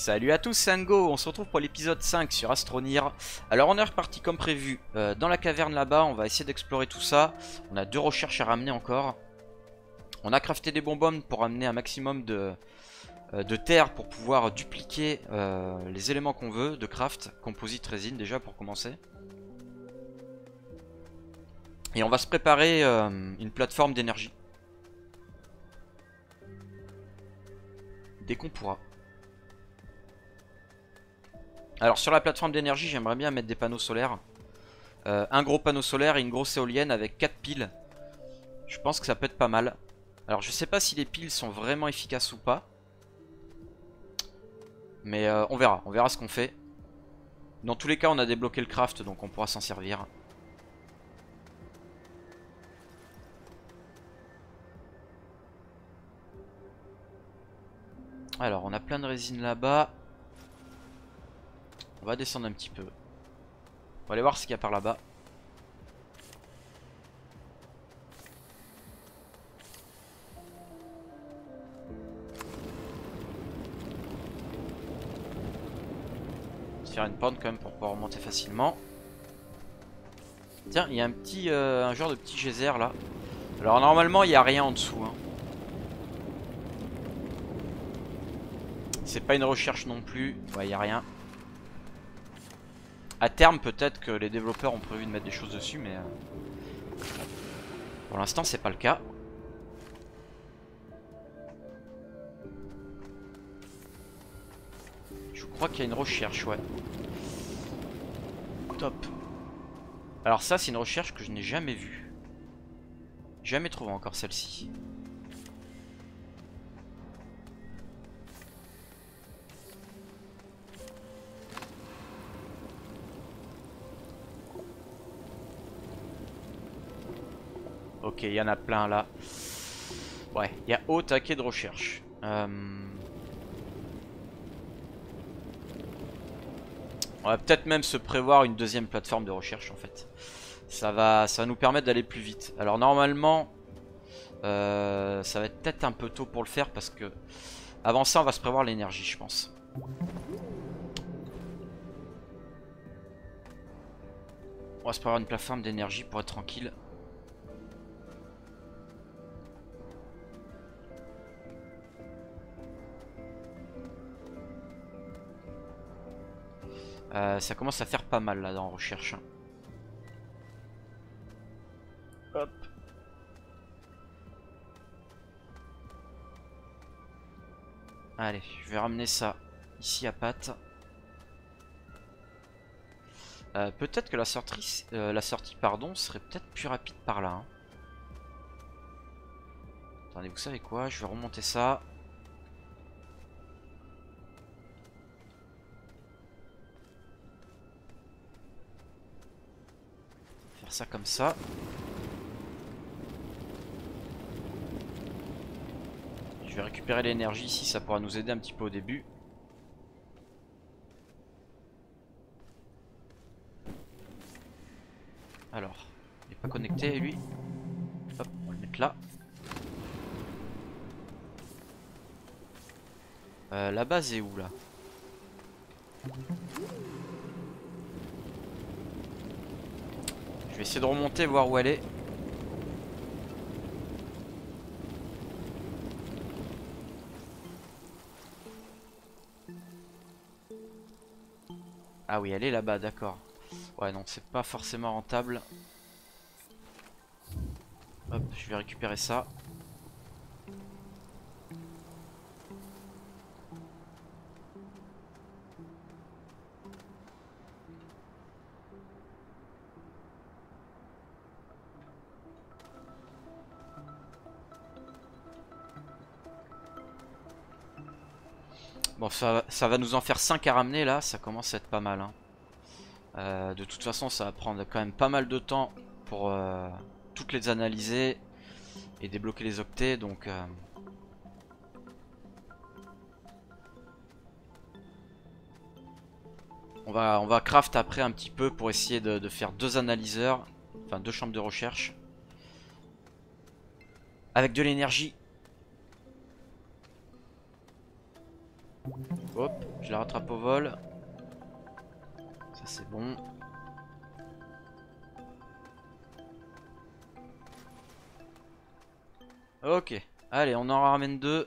Salut à tous, c'est Ungo, on se retrouve pour l'épisode 5 sur Astroneer. Alors on est reparti comme prévu dans la caverne là-bas, on va essayer d'explorer tout ça. On a deux recherches à ramener encore. On a crafté des bonbons pour amener un maximum de terre pour pouvoir dupliquer les éléments qu'on veut de craft. Composite, résine déjà pour commencer. Et on va se préparer une plateforme d'énergie dès qu'on pourra. Alors sur la plateforme d'énergie, j'aimerais bien mettre des panneaux solaires. Un gros panneau solaire et une grosse éolienne avec 4 piles. Je pense que ça peut être pas mal. Alors je sais pas si les piles sont vraiment efficaces ou pas. Mais on verra ce qu'on fait. Dans tous les cas, on a débloqué le craft, donc on pourra s'en servir. Alors on a plein de résine là-bas. On va descendre un petit peu. On va aller voir ce qu'il y a par là-bas. On va se faire une pente quand même pour pouvoir remonter facilement. Tiens, il y a un genre de petit geyser là. Alors normalement il n'y a rien en dessous hein. C'est pas une recherche non plus. Ouais, il n'y a rien. À terme, peut-être que les développeurs ont prévu de mettre des choses dessus, mais pour l'instant, c'est pas le cas. Je crois qu'il y a une recherche, ouais. Top. Alors ça, c'est une recherche que je n'ai jamais vue. Jamais trouvé encore celle-ci. Ok, il y en a plein là. Ouais, il y a au taquet de recherche. On va peut-être même se prévoir une deuxième plateforme de recherche en fait. Ça va nous permettre d'aller plus vite. Alors normalement, ça va être peut-être un peu tôt pour le faire parce que avant ça, on va se prévoir l'énergie, je pense. On va se prévoir une plateforme d'énergie pour être tranquille. Ça commence à faire pas mal là dans recherche. Hop. Allez, je vais ramener ça ici à Pat. Peut-être que la sortie serait peut-être plus rapide par là. Hein. Attendez, vous savez quoi? Je vais remonter ça. Ça comme ça. Je vais récupérer l'énergie ici, ça pourra nous aider un petit peu au début. Alors, il n'est pas connecté lui. Hop, on va le mettre là. La base est où là ? Je vais essayer de remonter, voir où elle est. Ah oui, elle est là-bas, d'accord. Ouais, non, c'est pas forcément rentable. Hop, je vais récupérer ça. Bon, ça va nous en faire 5 à ramener là, ça commence à être pas mal. Hein. De toute façon, ça va prendre quand même pas mal de temps pour toutes les analyser et débloquer les octets. Donc, on va craft après un petit peu pour essayer de faire deux analyseurs, enfin deux chambres de recherche avec de l'énergie. Hop, je la rattrape au vol. Ça c'est bon. Ok, allez, on en ramène deux.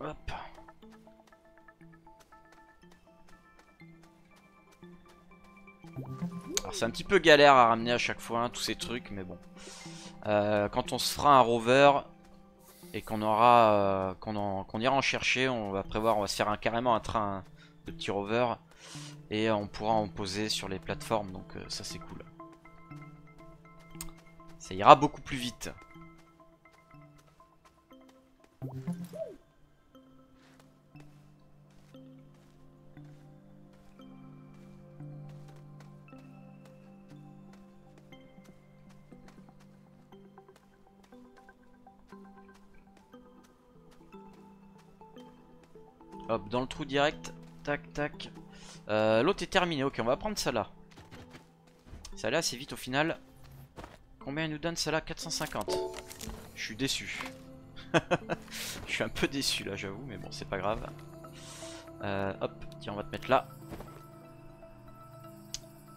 Hop. Alors c'est un petit peu galère à ramener à chaque fois tous ces trucs, mais bon. Quand on se fera un rover et qu'on aura, qu'on ira en chercher, on va prévoir, on va se faire carrément un train de petits rovers et on pourra en poser sur les plateformes, donc ça c'est cool. Ça ira beaucoup plus vite. Hop, dans le trou direct, tac tac. L'autre est terminé, ok, on va prendre ça là. Ça là c'est vite au final. Combien il nous donne ça là? 450. Je suis déçu. Je suis un peu déçu là, j'avoue, mais bon, c'est pas grave. Hop, tiens, on va te mettre là.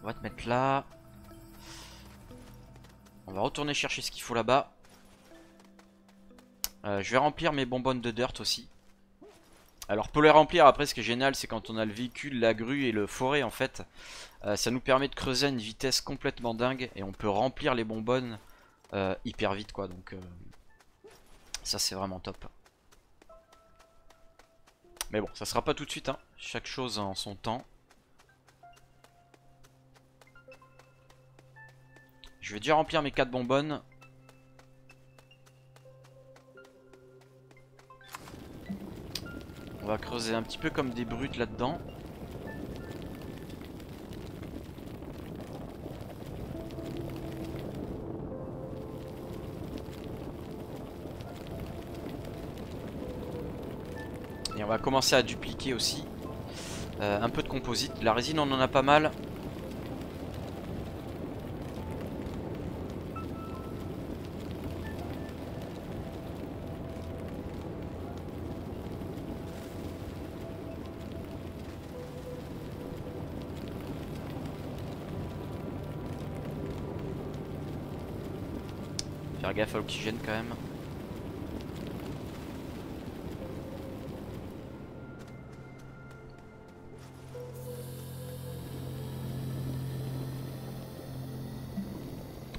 On va te mettre là. On va retourner chercher ce qu'il faut là-bas. Je vais remplir mes bonbonnes de dirt aussi. Alors pour les remplir, après ce qui est génial c'est quand on a le véhicule, la grue et le forêt en fait, ça nous permet de creuser à une vitesse complètement dingue et on peut remplir les bonbonnes hyper vite quoi, donc ça c'est vraiment top. Mais bon, ça sera pas tout de suite hein, chaque chose en son temps. Je vais déjà remplir mes 4 bonbonnes. On va creuser un petit peu comme des brutes là-dedans. Et on va commencer à dupliquer aussi un peu de composite. La résine, on en a pas mal. Faire gaffe à l'oxygène quand même.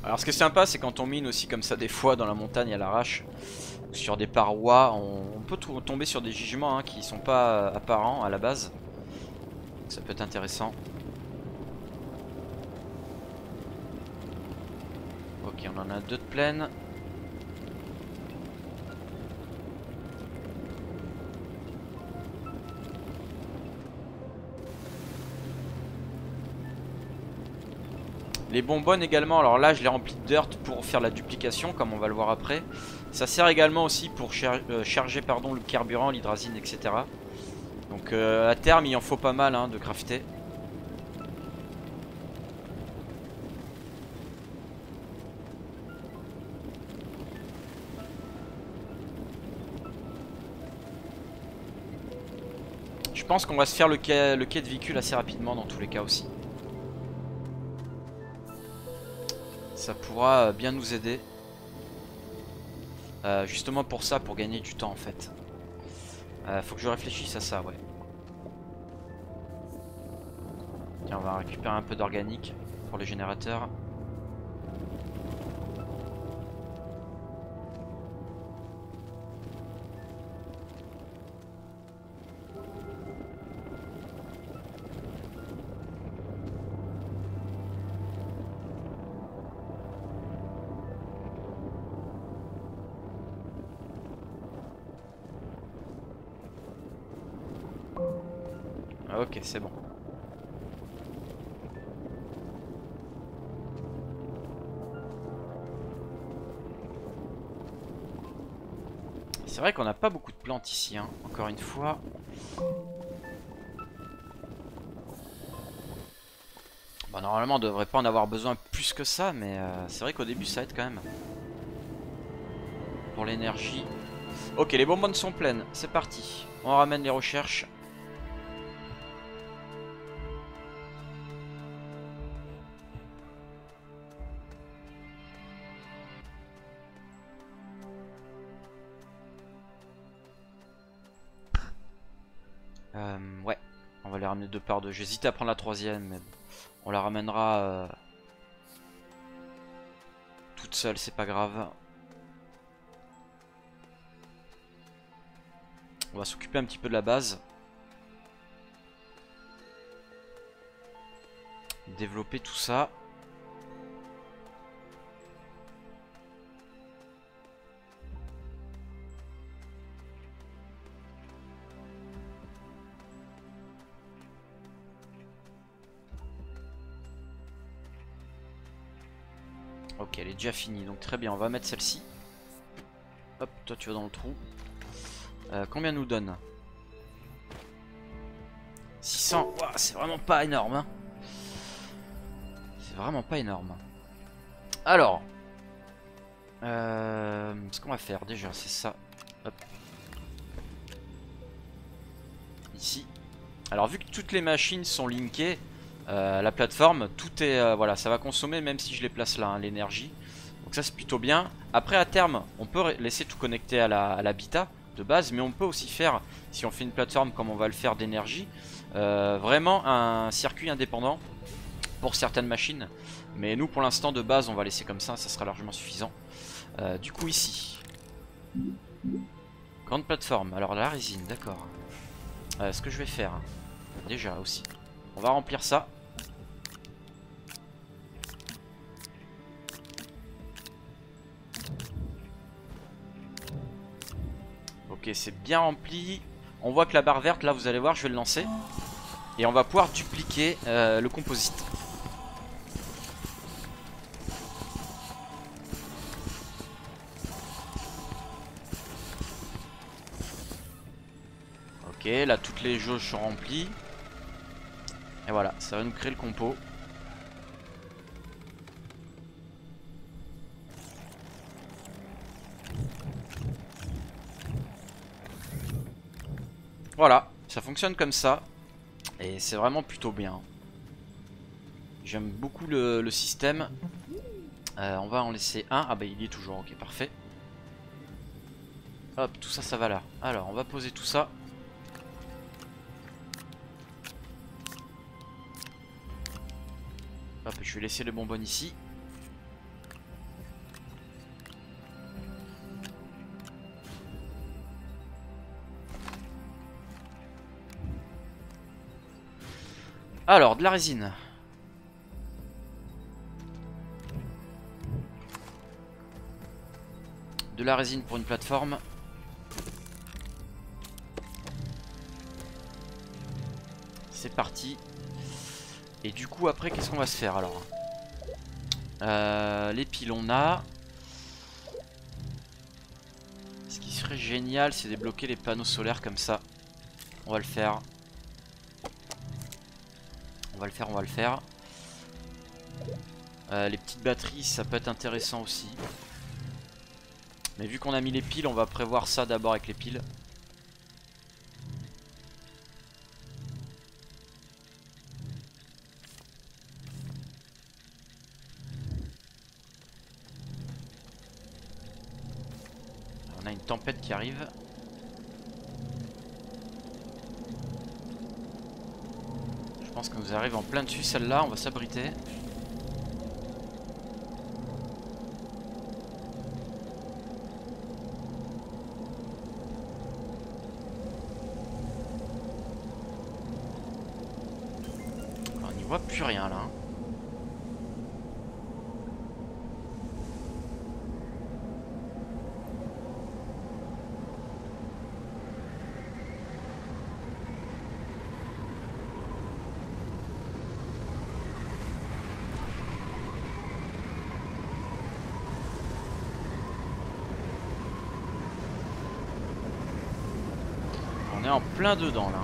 Alors ce qui est sympa c'est quand on mine aussi comme ça des fois dans la montagne à l'arrache ou sur des parois, on peut tomber sur des gisements hein, qui sont pas apparents à la base. Donc ça peut être intéressant. Ok, on en a 2 de pleine. Les bonbonnes également, alors là je les remplis de dirt pour faire la duplication comme on va le voir après. Ça sert également aussi pour charger pardon, le carburant, l'hydrazine, etc. Donc à terme il en faut pas mal hein, de crafter. Je pense qu'on va se faire le quai de véhicule assez rapidement dans tous les cas aussi. Ça pourra bien nous aider. Justement pour ça, pour gagner du temps en fait. Faut que je réfléchisse à ça, ouais. Tiens, on va récupérer un peu d'organique pour les générateurs. Ok, c'est bon. C'est vrai qu'on n'a pas beaucoup de plantes ici, hein. Encore une fois. Bon, normalement on devrait pas en avoir besoin plus que ça, mais c'est vrai qu'au début ça aide quand même. Pour l'énergie. Ok, les bonbonnes sont pleines, c'est parti. On ramène les recherches. Ouais, on va les ramener deux par deux. J'hésite à prendre la troisième, mais on la ramènera toute seule, c'est pas grave. On va s'occuper un petit peu de la base. Développer tout ça. Ok, elle est déjà finie, donc très bien, on va mettre celle-ci. Hop, toi tu vas dans le trou. Combien nous donne 600, wow, c'est vraiment pas énorme hein. C'est vraiment pas énorme. Alors ce qu'on va faire déjà c'est ça. Hop. Ici. Alors vu que toutes les machines sont linkées à la plateforme, tout est voilà, ça va consommer même si je les place là hein, l'énergie. Donc ça c'est plutôt bien. Après à terme on peut laisser tout connecter à l'habitat de base, mais on peut aussi faire, si on fait une plateforme comme on va le faire d'énergie, vraiment un circuit indépendant pour certaines machines, mais nous pour l'instant de base on va laisser comme ça, ça sera largement suffisant. Du coup ici grande plateforme, alors la résine, d'accord. Ce que je vais faire déjà aussi, on va remplir ça. Ok, c'est bien rempli. On voit que la barre verte, là vous allez voir, je vais le lancer. Et on va pouvoir dupliquer le composite. Ok, là toutes les jauges sont remplies. Et voilà, ça va nous créer le compo. Voilà, ça fonctionne comme ça. Et c'est vraiment plutôt bien. J'aime beaucoup le système. On va en laisser un. Ah bah il y est toujours, ok parfait. Hop, tout ça, ça va là. Alors on va poser tout ça. Hop, je vais laisser les bonbonnes ici. Alors, de la résine. De la résine pour une plateforme. C'est parti. Et du coup, après, qu'est-ce qu'on va se faire alors? Les piles, on a. Ce qui serait génial, c'est débloquer les panneaux solaires comme ça. On va le faire. On va le faire. Les petites batteries, ça peut être intéressant aussi. Mais vu qu'on a mis les piles, on va prévoir ça d'abord avec les piles. On a une tempête qui arrive. Je pense qu'on nous arrive en plein dessus celle-là, on va s'abriter. On n'y voit plus rien là. En plein dedans là.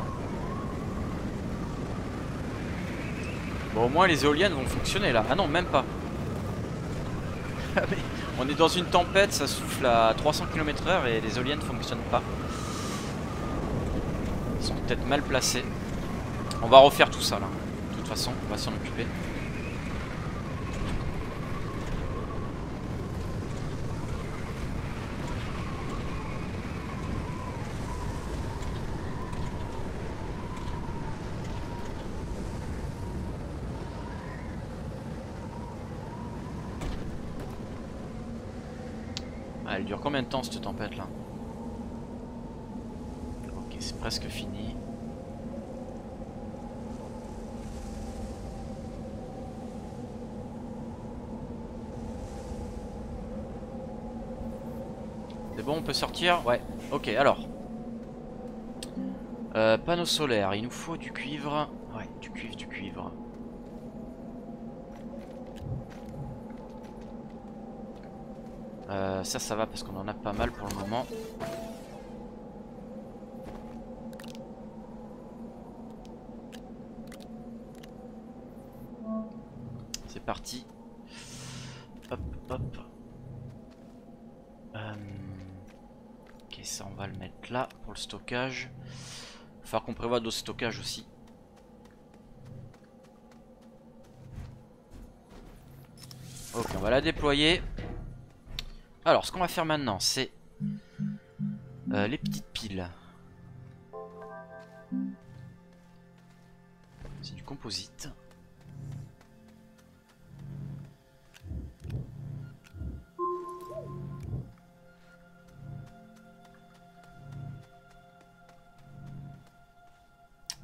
Bon, au moins les éoliennes vont fonctionner là. Ah non, même pas. On est dans une tempête, ça souffle à 300 km/h et les éoliennes ne fonctionnent pas. Ils sont peut-être mal placés. On va refaire tout ça là. De toute façon, on va s'en occuper. Elle dure combien de temps cette tempête là? Ok, c'est presque fini. C'est bon, on peut sortir? Ouais, ok, alors panneau solaire, il nous faut du cuivre. Ouais, du cuivre. Ça va parce qu'on en a pas mal pour le moment. C'est parti. Hop, hop. Ok, ça on va le mettre là pour le stockage. Il va falloir qu'on prévoie d'autres stockages aussi. Ok, on va la déployer. Alors ce qu'on va faire maintenant c'est les petites piles. C'est du composite.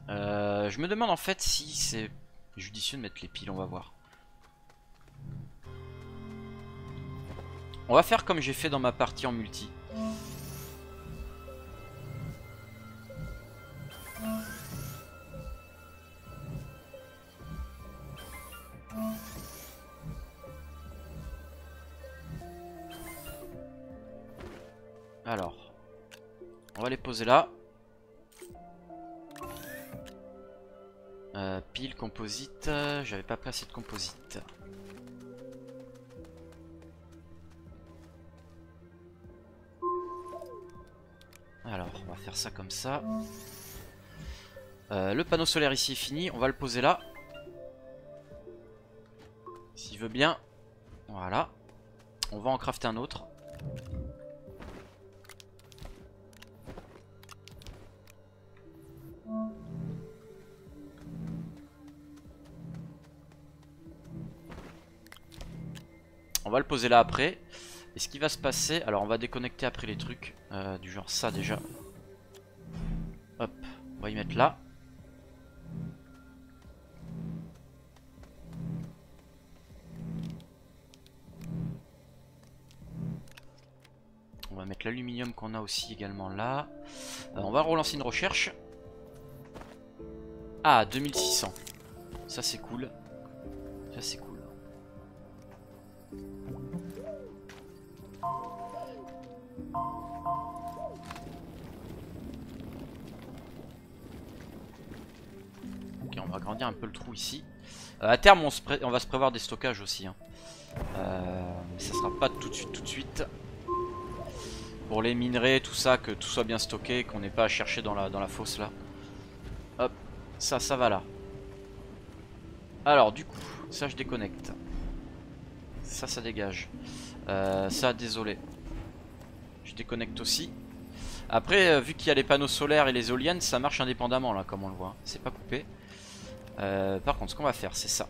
Je me demande en fait si c'est judicieux de mettre les piles, on va voir. On va faire comme j'ai fait dans ma partie en multi. Alors, on va les poser là. Pile, composite, j'avais pas placé de composite. Alors on va faire ça comme ça. Le panneau solaire ici est fini, on va le poser là. S'il veut bien. Voilà. On va en crafter un autre. On va le poser là après. Et ce qui va se passer, alors on va déconnecter après les trucs du genre ça déjà. Hop, on va y mettre là. On va mettre l'aluminium qu'on a aussi également là. On va relancer une recherche. Ah, 2600. Ça c'est cool. Ça c'est cool. On va agrandir un peu le trou ici. À terme on va se prévoir des stockages aussi hein. Mais ça sera pas tout de suite. Pour les minerais, tout ça, que tout soit bien stocké, qu'on n'ait pas à chercher dans la fosse là. Hop, ça va là. Alors du coup, ça je déconnecte. Ça dégage. Ça désolé. Je déconnecte aussi. Après vu qu'il y a les panneaux solaires et les éoliennes, ça marche indépendamment là comme on le voit. C'est pas coupé. Par contre ce qu'on va faire c'est ça.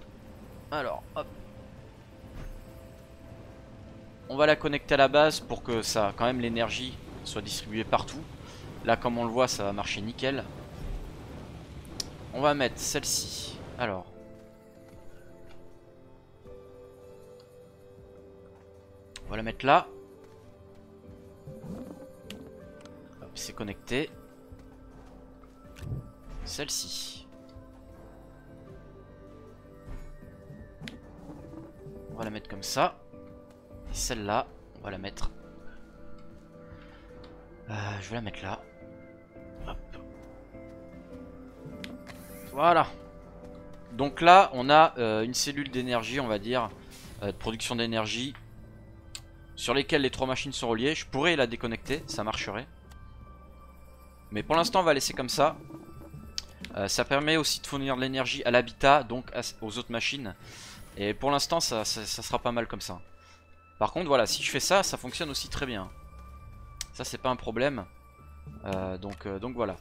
Alors hop, on va la connecter à la base pour que ça, quand même, l'énergie soit distribuée partout. Là comme on le voit ça va marcher nickel. On va mettre celle-ci. Alors on va la mettre là. Hop, c'est connecté. Celle-ci, on va la mettre comme ça. Et celle-là, on va la mettre. Je vais la mettre là. Hop. Voilà. Donc là on a une cellule d'énergie, on va dire, de production d'énergie, sur lesquelles les trois machines sont reliées. Je pourrais la déconnecter, ça marcherait, mais pour l'instant on va laisser comme ça. Ça permet aussi de fournir de l'énergie à l'habitat, donc aux autres machines. Et pour l'instant ça sera pas mal comme ça. Par contre voilà, si je fais ça, ça fonctionne aussi très bien. Ça c'est pas un problème. Donc voilà.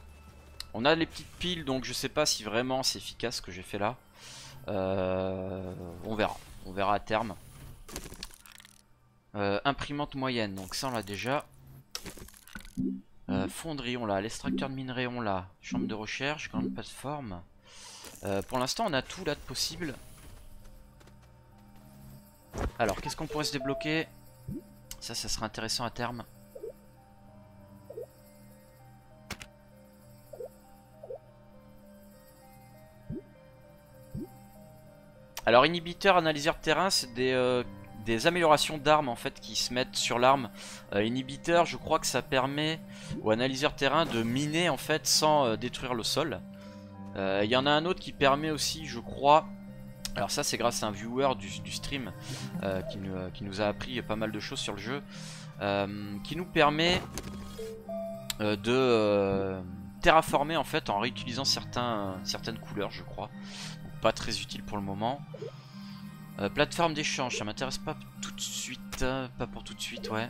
On a les petites piles, donc je sais pas si vraiment c'est efficace ce que j'ai fait là. On verra. On verra à terme. Imprimante moyenne, donc ça on l'a déjà. Fonderie on l'a, l'extracteur de minerais on l'a, chambre de recherche, grande plateforme. Pour l'instant on a tout là de possible. Alors qu'est-ce qu'on pourrait se débloquer? Ça serait intéressant à terme. Alors inhibiteur, analyseur de terrain, c'est des améliorations d'armes en fait qui se mettent sur l'arme. Inhibiteur, je crois que ça permet au analyseur de terrain de miner en fait sans détruire le sol. Il y en a un autre qui permet aussi, je crois, alors ça c'est grâce à un viewer du stream qui nous a appris pas mal de choses sur le jeu, qui nous permet de terraformer en fait en réutilisant certaines couleurs, je crois. Pas très utile pour le moment. Plateforme d'échange, ça m'intéresse pas tout de suite. Pas pour tout de suite, ouais.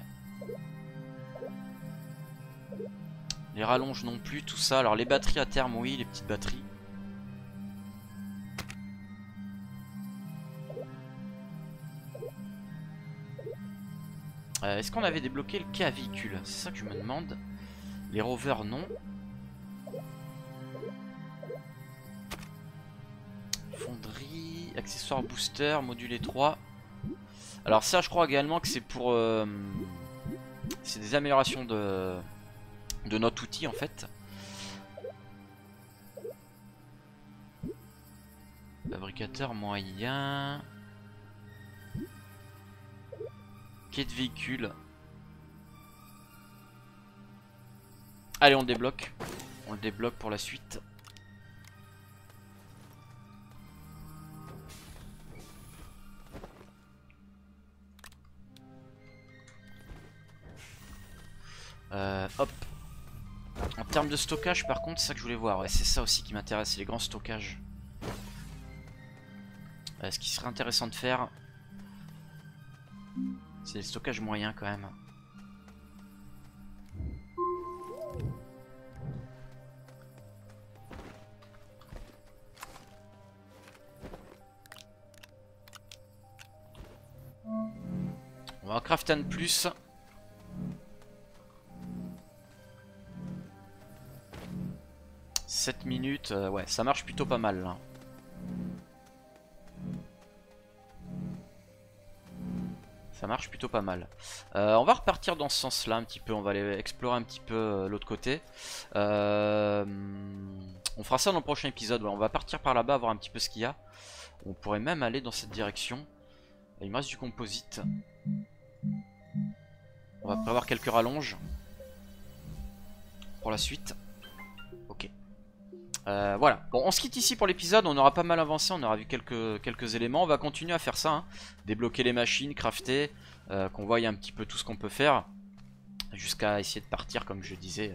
Les rallonges non plus, tout ça. Alors les batteries à terme, oui, les petites batteries. Est-ce qu'on avait débloqué le cavicule? C'est ça que je me demande. Les rovers, non. Fonderie, accessoires booster, modulé 3. Alors ça je crois également que c'est pour c'est des améliorations de notre outil en fait. Fabricateur moyen. Quai de véhicule. Allez on le débloque. On le débloque pour la suite. Hop. En termes de stockage par contre, c'est ça que je voulais voir. Ouais, c'est ça aussi qui m'intéresse, c'est les grands stockages. Ce qui serait intéressant de faire, c'est les stockages moyens quand même. On va en crafter un de plus. Minutes, ouais, ça marche plutôt pas mal là. Ça marche plutôt pas mal. On va repartir dans ce sens là un petit peu, on va aller explorer un petit peu l'autre côté. On fera ça dans le prochain épisode, ouais, on va partir par là-bas voir un petit peu ce qu'il y a. On pourrait même aller dans cette direction. Il me reste du composite. On va prévoir quelques rallonges pour la suite. Ok. Voilà, bon on se quitte ici pour l'épisode, on aura pas mal avancé, on aura vu quelques éléments, on va continuer à faire ça, hein. Débloquer les machines, crafter, qu'on voie un petit peu tout ce qu'on peut faire, jusqu'à essayer de partir comme je disais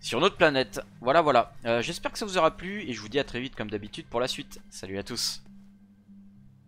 sur notre planète. Voilà, j'espère que ça vous aura plu et je vous dis à très vite comme d'habitude pour la suite, salut à tous.